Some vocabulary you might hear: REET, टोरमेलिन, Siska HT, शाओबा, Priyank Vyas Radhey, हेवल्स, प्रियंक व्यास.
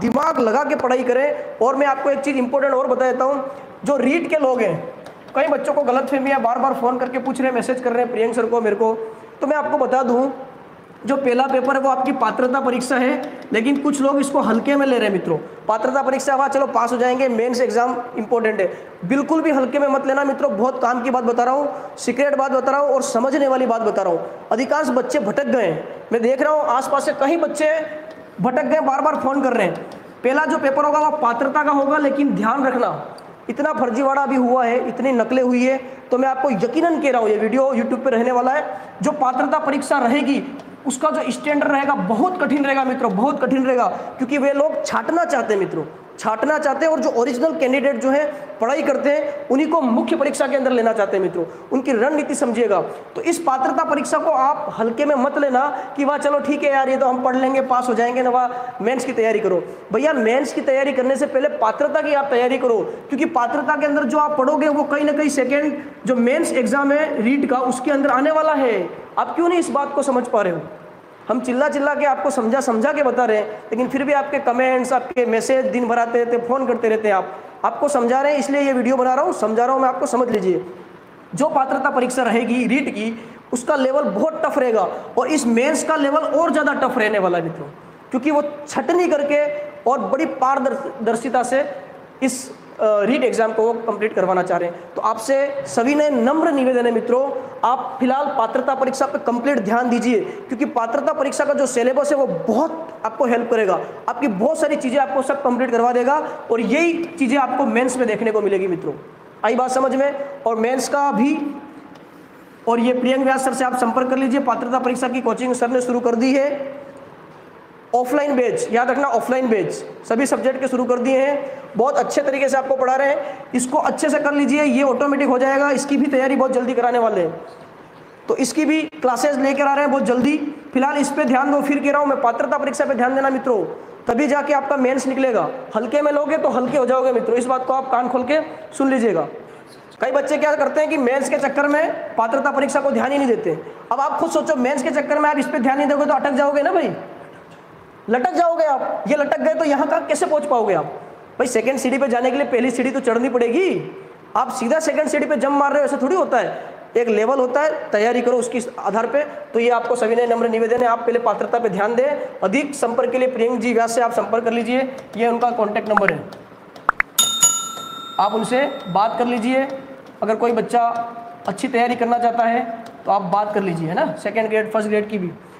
दिमाग लगा के पढ़ाई करें। और मैं आपको एक चीज़ इंपॉर्टेंट और बता देता हूँ, जो रीट के लोग हैं, कई बच्चों को गलतफहमियाँ बार बार फ़ोन करके पूछ रहे हैं, मैसेज कर रहे हैं प्रियंक सर को, मेरे को, तो मैं आपको बता दूँ जो पहला पेपर है वो आपकी पात्रता परीक्षा है, लेकिन कुछ लोग इसको हल्के में ले रहे हैं मित्रों। पात्रता परीक्षा हुआ चलो पास हो जाएंगे, मेंस एग्जाम इंपॉर्टेंट है, बिल्कुल भी हल्के में मत लेना मित्रों। बहुत काम की बात बता रहा हूँ, सीक्रेट बात बता रहा हूँ और समझने वाली बात बता रहा हूँ। अधिकांश बच्चे भटक गए हैं, मैं देख रहा हूँ आसपास से कई बच्चे भटक गए, बार बार फ़ोन कर रहे हैं। पहला जो पेपर होगा वह पात्रता का होगा, लेकिन ध्यान रखना इतना फर्जीवाड़ा अभी हुआ है, इतनी नकलें हुई है, तो मैं आपको यकीनन कह रहा हूँ ये वीडियो यूट्यूब पर रहने वाला है। जो पात्रता परीक्षा रहेगी उसका जो स्टैंडर्ड रहेगा बहुत कठिन रहेगा मित्रों, बहुत कठिन रहेगा, क्योंकि वे लोग छांटना चाहते हैं मित्रों, छांटना चाहते हैं। और जो ओरिजिनल कैंडिडेट जो है पढ़ाई करते हैं उन्हीं को मुख्य परीक्षा के अंदर लेना चाहते हैं मित्रों, उनकी रणनीति समझिएगा। तो इस पात्रता परीक्षा को आप हल्के में मत लेना कि वाह चलो ठीक है यार ये तो हम पढ़ लेंगे पास हो जाएंगे ना, वाह मेंस की तैयारी करो। भैया मेंस की तैयारी करने से पहले पात्रता की आप तैयारी करो, क्योंकि पात्रता के अंदर जो आप पढ़ोगे वो कहीं ना कहीं सेकेंड जो मेन्स एग्जाम है रीट का उसके अंदर आने वाला है। आप क्यों नहीं इस बात को समझ पा रहे हो? हम चिल्ला चिल्ला के आपको समझा समझा के बता रहे हैं, लेकिन फिर भी आपके कमेंट्स, आपके मैसेज दिन भर आते रहते, फ़ोन करते रहते हैं। आपको समझा रहे हैं, इसलिए ये वीडियो बना रहा हूँ, समझा रहा हूँ मैं, आपको समझ लीजिए। जो पात्रता परीक्षा रहेगी रीट की उसका लेवल बहुत टफ रहेगा, और इस मेंस का लेवल और ज़्यादा टफ रहने वाला है मित्रों, क्योंकि वो छटनी करके और बड़ी पारदर्शिता से इस रीट एग्जाम को वो कंप्लीट करवाना चाह रहे हैं। तो आपसे सभी ने नम्र निवेदन है मित्रों, आप फिलहाल पात्रता परीक्षा पर कंप्लीट ध्यान दीजिए, क्योंकि पात्रता परीक्षा का जो सिलेबस है वो बहुत आपको हेल्प करेगा, आपकी बहुत सारी चीज़ें आपको सब कंप्लीट करवा देगा, और यही चीज़ें आपको मेंस में देखने को मिलेगी मित्रों। आई बात समझ में? और मेंस का भी, और ये प्रियंक व्यास सर से आप संपर्क कर लीजिए, पात्रता परीक्षा की कोचिंग सर ने शुरू कर दी है, ऑफलाइन बैच, याद रखना ऑफलाइन बैच सभी सब्जेक्ट के शुरू कर दिए हैं, बहुत अच्छे तरीके से आपको पढ़ा रहे हैं, इसको अच्छे से कर लीजिए, ये ऑटोमेटिक हो जाएगा। इसकी भी तैयारी बहुत जल्दी कराने वाले हैं, तो इसकी भी क्लासेस लेकर आ रहे हैं बहुत जल्दी। फिलहाल इस पे ध्यान दो, फिर कह रहा हूँ मैं, पात्रता परीक्षा पे ध्यान देना मित्रों, तभी जाके आपका मेंस निकलेगा। हल्के में लोगे तो हल्के हो जाओगे मित्रों, इस बात को आप कान खोल के सुन लीजिएगा। कई बच्चे क्या करते हैं कि मेंस के चक्कर में पात्रता परीक्षा को ध्यान ही नहीं देते। अब आप खुद सोचो, मेंस के चक्कर में आप इस पर ध्यान नहीं दोगे तो अटक जाओगे ना भाई, लटक जाओगे आप। ये लटक गए तो यहाँ का कैसे पहुँच पाओगे आप भाई? सेकंड सीढ़ी पे जाने के लिए पहली सीढ़ी तो चढ़नी पड़ेगी, आप सीधा सेकंड सीढ़ी पे जंप मार रहे हो ऐसे थोड़ी होता है, एक लेवल होता है, तैयारी करो उसकी आधार पे। तो ये आपको सभी ने नम्र निवेदन है, आप पहले पात्रता पे ध्यान दें। अधिक संपर्क के लिए प्रियंक जी व्यास से आप संपर्क कर लीजिए, ये उनका कॉन्टैक्ट नंबर है, आप उनसे बात कर लीजिए। अगर कोई बच्चा अच्छी तैयारी करना चाहता है तो आप बात कर लीजिए, है ना, सेकेंड ग्रेड फर्स्ट ग्रेड की भी।